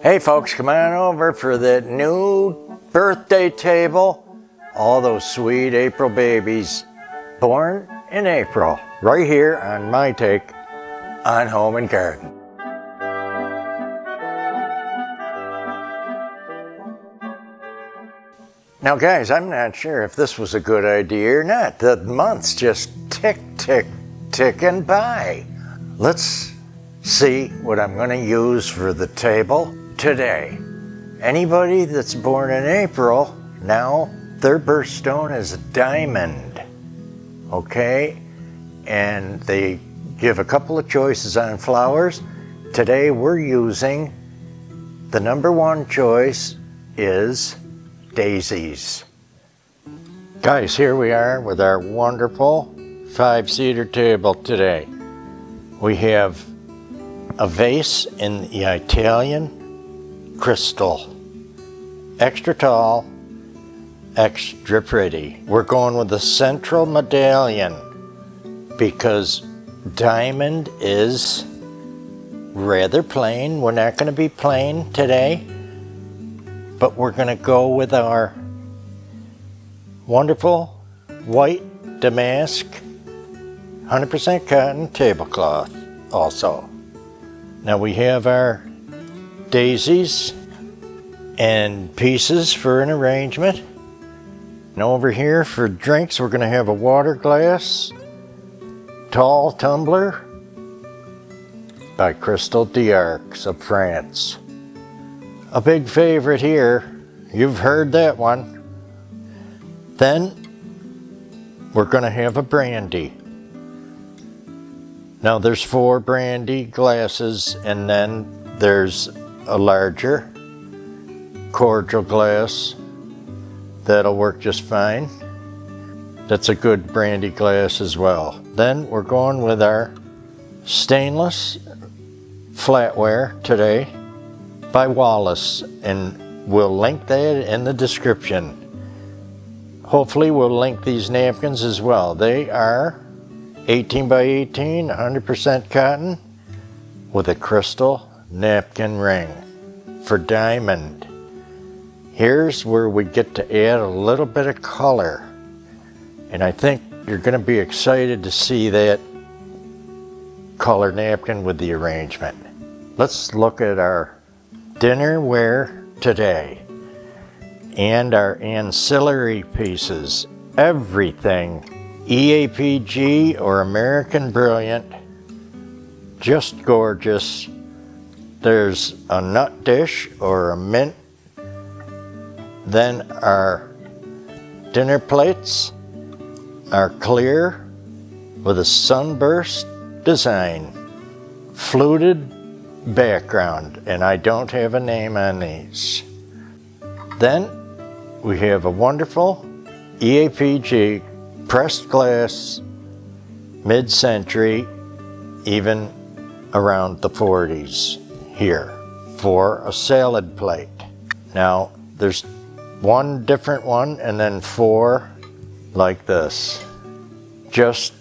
Hey folks, come on over for that new birthday table. All those sweet April babies born in April, right here on My Take on Home and Garden. Now guys, I'm not sure if this was a good idea or not. The months just tick, tick, ticking by. Let's see what I'm gonna use for the table today. Anybody that's born in April, now their birthstone is Diamond, okay? And they give a couple of choices on flowers. Today we're using, the number one choice is Daisies. Guys, here we are with our wonderful five-seater table today. We have a vase in the Italian Cristal. Extra tall, extra pretty. We're going with the central medallion because Diamond is rather plain. We're not going to be plain today, but we're going to go with our wonderful white damask 100% cotton tablecloth also. Now we have our daisies and pieces for an arrangement. And over here for drinks, we're going to have a water glass, tall tumbler by Cristal d'Arques of France. A big favorite here, you've heard that one. Then we're going to have a brandy. Now there's four brandy glasses, and then there's a larger cordial glass. That'll work just fine. That's a good brandy glass as well. Then we're going with our stainless flatware today by Wallace, and we'll link that in the description. Hopefully we'll link these napkins as well. They are 18 by 18, 100% cotton with a crystal napkin ring for Diamond. Here's where we get to add a little bit of color. And I think you're gonna be excited to see that color napkin with the arrangement. Let's look at our dinnerware today and our ancillary pieces. Everything EAPG or American Brilliant, just gorgeous. There's a nut dish or a mint. Then our dinner plates are clear with a sunburst design, fluted background, and I don't have a name on these. Then we have a wonderful EAPG pressed glass, mid-century, even around the 40s here for a salad plate. Now there's one different one and then four like this. Just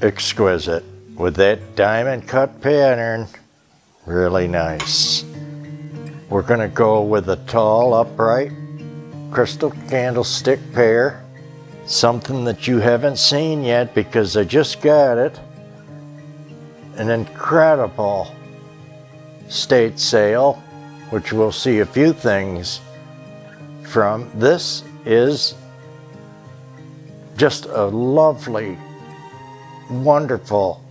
exquisite with that diamond cut pattern, really nice. We're gonna go with a tall upright crystal candlestick pair. Something that you haven't seen yet because I just got it. An incredible estate sale, which we'll see a few things from. This is just a lovely, wonderful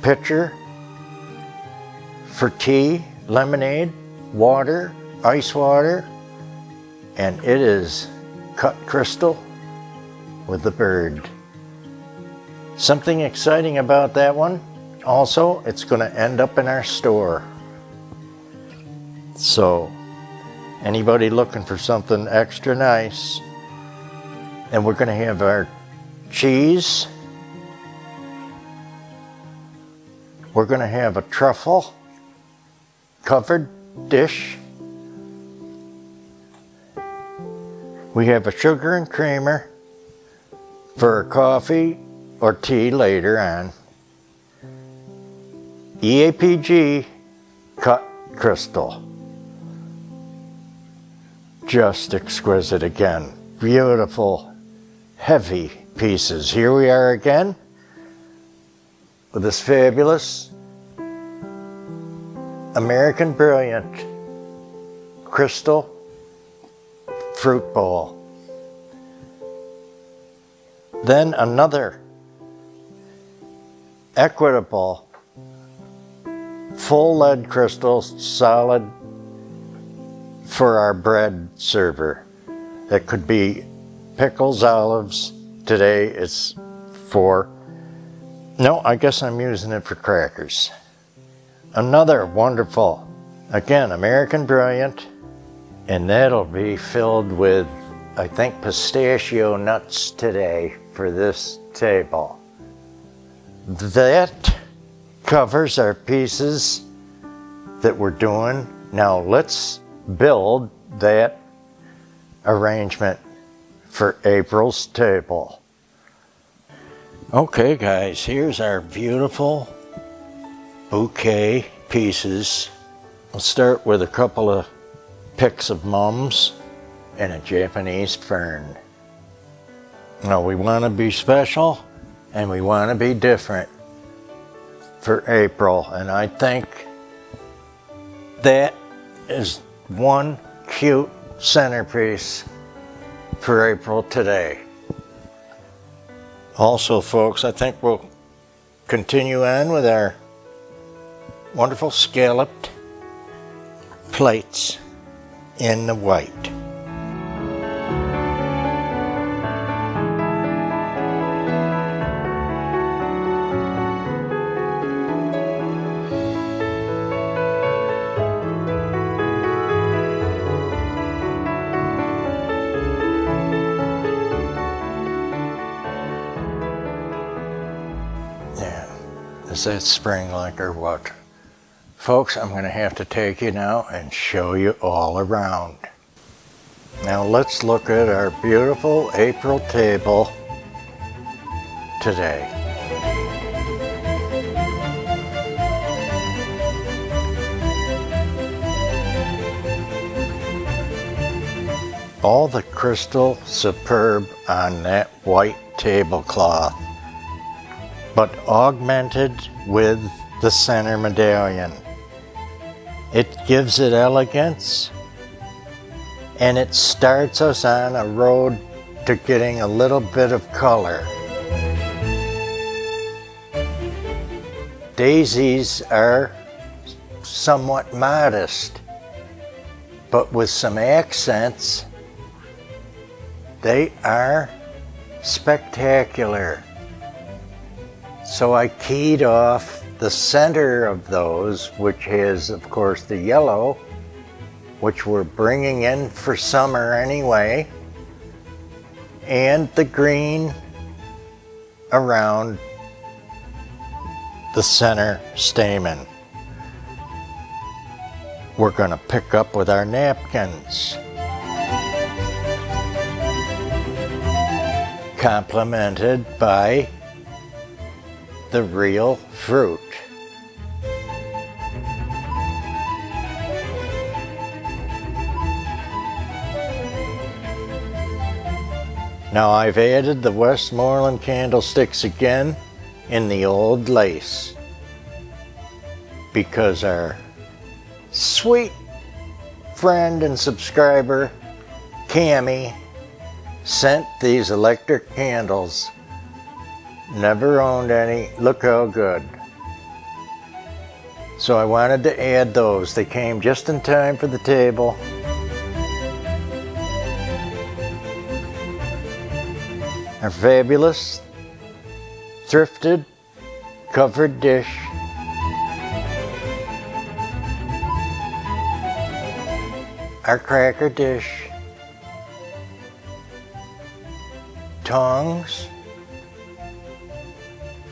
pitcher for tea, lemonade, water, ice water, and it is cut crystal with the bird. Something exciting about that one, also it's going to end up in our store. So anybody looking for something extra nice. And we're going to have our cheese. We're going to have a truffle covered dish. We have a sugar and creamer for coffee or tea later on. EAPG cut crystal. just exquisite again. Beautiful, heavy pieces. Here we are again with this fabulous American Brilliant crystal fruit bowl. Then another equitable full lead crystal, solid for our bread server. That could be pickles, olives. Today it's for, no, I guess I'm using it for crackers. Another wonderful, again, American Brilliant, and that'll be filled with, I think, pistachio nuts today for this table. That covers our pieces that we're doing. Now let's build that arrangement for April's table. Okay guys, here's our beautiful bouquet pieces. I'll start with a couple of picks of mums and a Japanese fern. Now we want to be special and we want to be different for April, and I think that is one cute centerpiece for April today. Also folks, I think we'll continue on with our wonderful scalloped plates in the white. Is that spring like or what? Folks, I'm going to have to take you now and show you all around. Now let's look at our beautiful April table today. All the crystal superb on that white tablecloth, but augmented with the center medallion. It gives it elegance, and it starts us on a road to getting a little bit of color. Daisies are somewhat modest, but with some accents, they are spectacular. So I keyed off the center of those, which is of course the yellow, which we're bringing in for summer anyway, and the green around the center stamen. We're going to pick up with our napkins, complemented by the real fruit. Now I've added the Westmoreland candlesticks again in the old lace, because our sweet friend and subscriber Cammie sent these electric candles. Never owned any. Look how good. So I wanted to add those. They came just in time for the table. Our fabulous, thrifted, covered dish. Our cracker dish. Tongs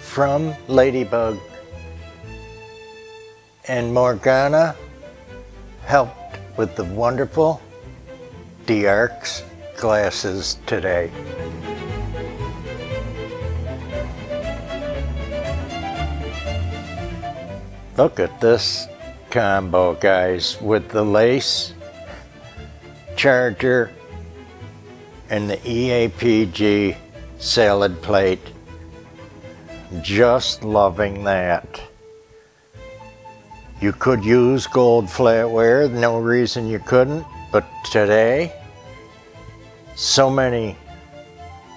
from Ladybug, and Morgana helped with the wonderful d'Arques glasses today. Look at this combo guys, with the lace charger and the EAPG salad plate. Just loving that. You could use gold flatware, no reason you couldn't, but today, so many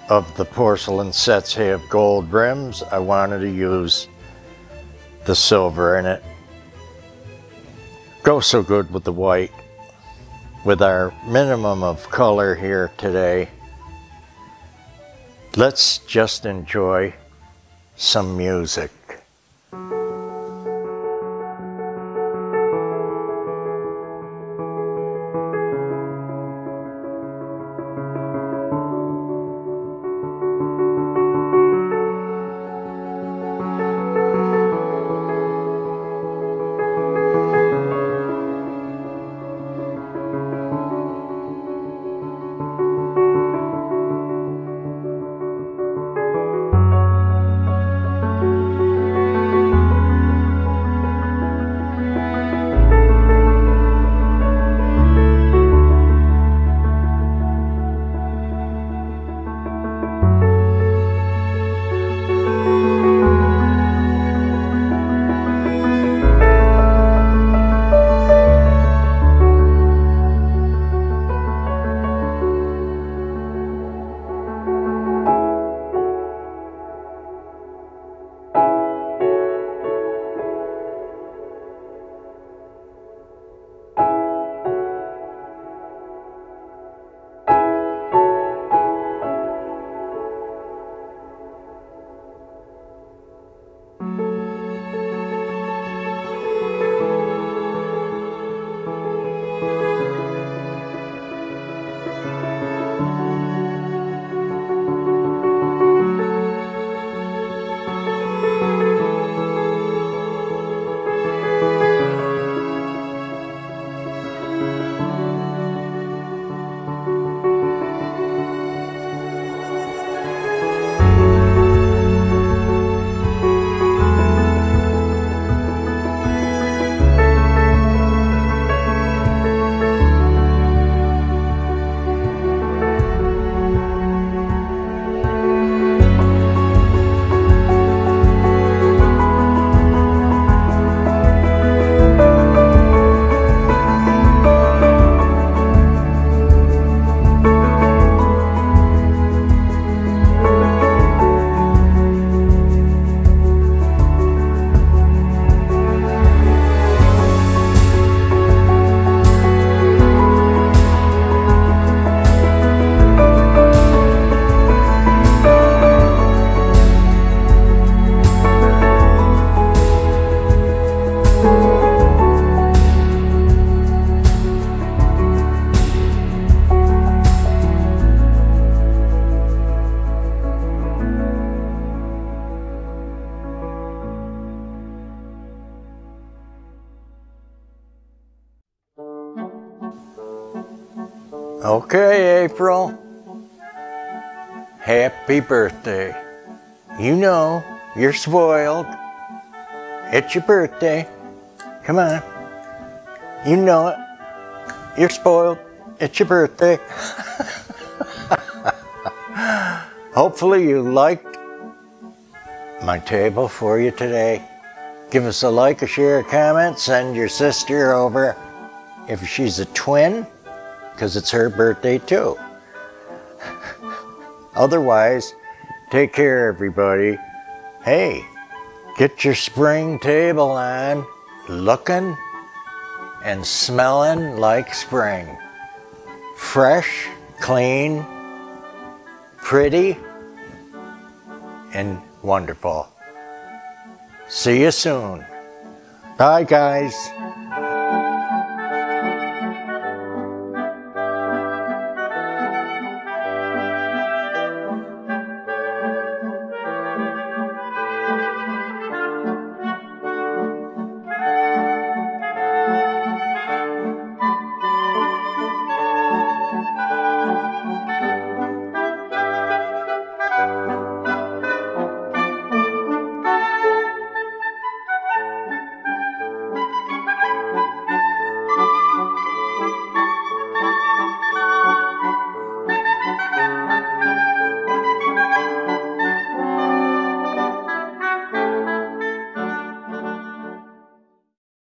of the porcelain sets have gold rims, I wanted to use the silver in it. Goes so good with the white. With our minimum of color here today, let's just enjoy some music. Okay, April, happy birthday. You know, you're spoiled. It's your birthday. Come on. You know it. You're spoiled. It's your birthday. Hopefully you liked my table for you today. Give us a like, a share, a comment. Send your sister over if she's a twin, because it's her birthday too. Otherwise, take care everybody. Hey, get your spring table on, looking and smelling like spring. Fresh, clean, pretty, and wonderful. See you soon. Bye guys.